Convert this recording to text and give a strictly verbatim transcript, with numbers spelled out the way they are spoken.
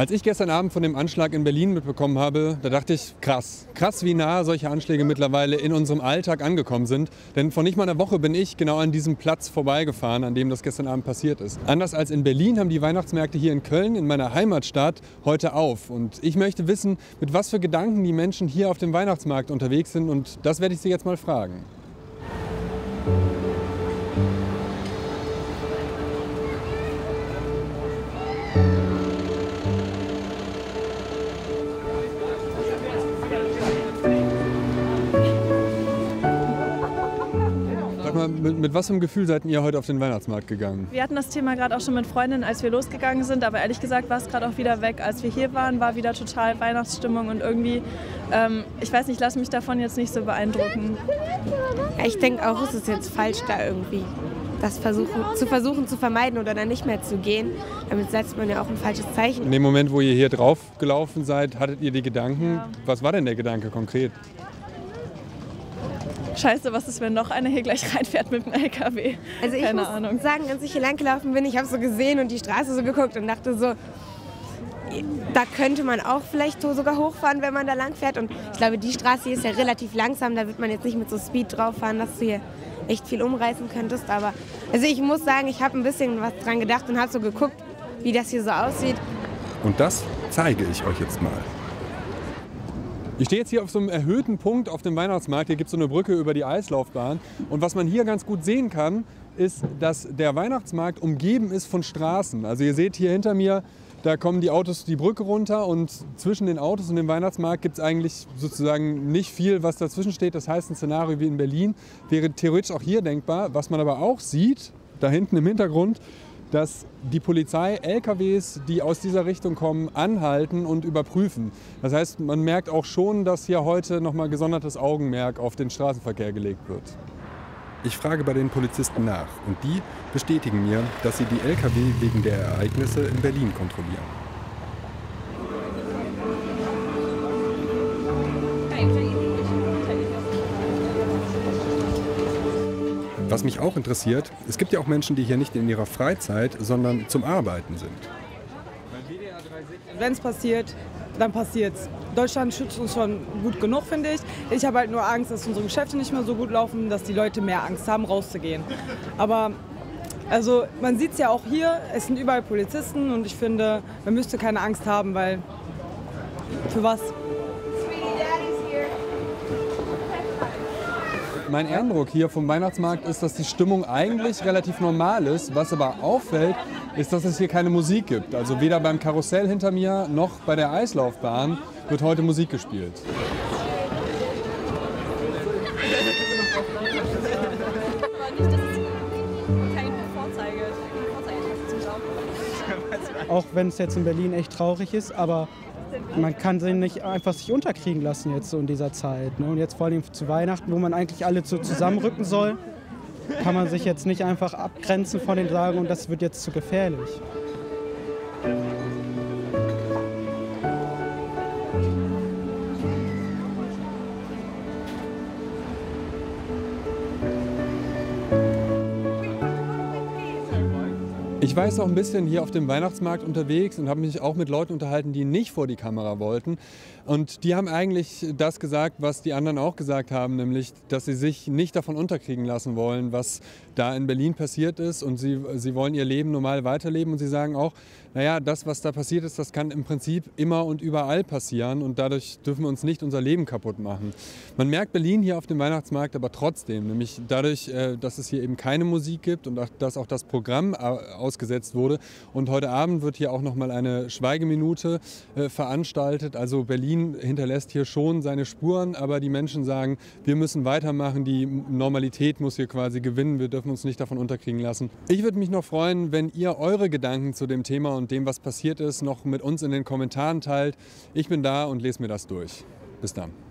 Als ich gestern Abend von dem Anschlag in Berlin mitbekommen habe, da dachte ich, krass. Krass, wie nah solche Anschläge mittlerweile in unserem Alltag angekommen sind. Denn vor nicht mal einer Woche bin ich genau an diesem Platz vorbeigefahren, an dem das gestern Abend passiert ist. Anders als in Berlin haben die Weihnachtsmärkte hier in Köln, in meiner Heimatstadt, heute auf. Und ich möchte wissen, mit was für Gedanken die Menschen hier auf dem Weihnachtsmarkt unterwegs sind. Und das werde ich Sie jetzt mal fragen. Mit, mit was für einem Gefühl seid ihr heute auf den Weihnachtsmarkt gegangen? Wir hatten das Thema gerade auch schon mit Freundinnen, als wir losgegangen sind. Aber ehrlich gesagt war es gerade auch wieder weg. Als wir hier waren, war wieder total Weihnachtsstimmung. Und irgendwie, ähm, ich weiß nicht, lass mich davon jetzt nicht so beeindrucken. Ja, ich denke auch, es ist jetzt falsch, da irgendwie das versuchen, zu versuchen zu vermeiden oder dann nicht mehr zu gehen. Damit setzt man ja auch ein falsches Zeichen. In dem Moment, wo ihr hier drauf gelaufen seid, hattet ihr die Gedanken. Ja. Was war denn der Gedanke konkret? Scheiße, was ist, wenn noch einer hier gleich reinfährt mit dem L K W? Also ich Keine muss Ahnung. sagen, als ich hier lang gelaufen bin, ich habe so gesehen und die Straße so geguckt und dachte so, da könnte man auch vielleicht so sogar hochfahren, wenn man da lang fährt. Und ich glaube, die Straße hier ist ja relativ langsam, da wird man jetzt nicht mit so Speed drauf fahren, dass du hier echt viel umreißen könntest. Aber also ich muss sagen, ich habe ein bisschen was dran gedacht und habe so geguckt, wie das hier so aussieht. Und das zeige ich euch jetzt mal. Ich stehe jetzt hier auf so einem erhöhten Punkt auf dem Weihnachtsmarkt. Hier gibt es so eine Brücke über die Eislaufbahn. Und was man hier ganz gut sehen kann, ist, dass der Weihnachtsmarkt umgeben ist von Straßen. Also ihr seht hier hinter mir, da kommen die Autos die Brücke runter und zwischen den Autos und dem Weihnachtsmarkt gibt es eigentlich sozusagen nicht viel, was dazwischen steht. Das heißt, ein Szenario wie in Berlin wäre theoretisch auch hier denkbar. Was man aber auch sieht, da hinten im Hintergrund, dass die Polizei L K Ws, die aus dieser Richtung kommen, anhalten und überprüfen. Das heißt, man merkt auch schon, dass hier heute nochmal gesondertes Augenmerk auf den Straßenverkehr gelegt wird. Ich frage bei den Polizisten nach und die bestätigen mir, dass sie die L K W wegen der Ereignisse in Berlin kontrollieren. Was mich auch interessiert, es gibt ja auch Menschen, die hier nicht in ihrer Freizeit, sondern zum Arbeiten sind. Wenn es passiert, dann passiert's. Deutschland schützt uns schon gut genug, finde ich. Ich habe halt nur Angst, dass unsere Geschäfte nicht mehr so gut laufen, dass die Leute mehr Angst haben, rauszugehen. Aber also, man sieht es ja auch hier, es sind überall Polizisten und ich finde, man müsste keine Angst haben, weil für was? Mein Eindruck hier vom Weihnachtsmarkt ist, dass die Stimmung eigentlich relativ normal ist. Was aber auffällt, ist, dass es hier keine Musik gibt. Also weder beim Karussell hinter mir noch bei der Eislaufbahn wird heute Musik gespielt. Auch wenn es jetzt in Berlin echt traurig ist, aber man kann sie nicht einfach sich unterkriegen lassen jetzt so in dieser Zeit. Ne? Und jetzt vor allem zu Weihnachten, wo man eigentlich alle so zusammenrücken soll, kann man sich jetzt nicht einfach abgrenzen von den Tagen und das wird jetzt zu gefährlich. Ich war jetzt auch ein bisschen hier auf dem Weihnachtsmarkt unterwegs und habe mich auch mit Leuten unterhalten, die nicht vor die Kamera wollten. Und die haben eigentlich das gesagt, was die anderen auch gesagt haben, nämlich, dass sie sich nicht davon unterkriegen lassen wollen, was da in Berlin passiert ist. Und sie, sie wollen ihr Leben normal weiterleben. Und sie sagen auch, naja, das, was da passiert ist, das kann im Prinzip immer und überall passieren. Und dadurch dürfen wir uns nicht unser Leben kaputt machen. Man merkt Berlin hier auf dem Weihnachtsmarkt aber trotzdem, nämlich dadurch, dass es hier eben keine Musik gibt und dass auch das Programm aus ausgesetzt wurde. Und heute Abend wird hier auch noch mal eine Schweigeminute äh, veranstaltet. Also Berlin hinterlässt hier schon seine Spuren, aber die Menschen sagen, wir müssen weitermachen, die Normalität muss hier quasi gewinnen, wir dürfen uns nicht davon unterkriegen lassen. Ich würde mich noch freuen, wenn ihr eure Gedanken zu dem Thema und dem, was passiert ist, noch mit uns in den Kommentaren teilt. Ich bin da und lese mir das durch. Bis dann.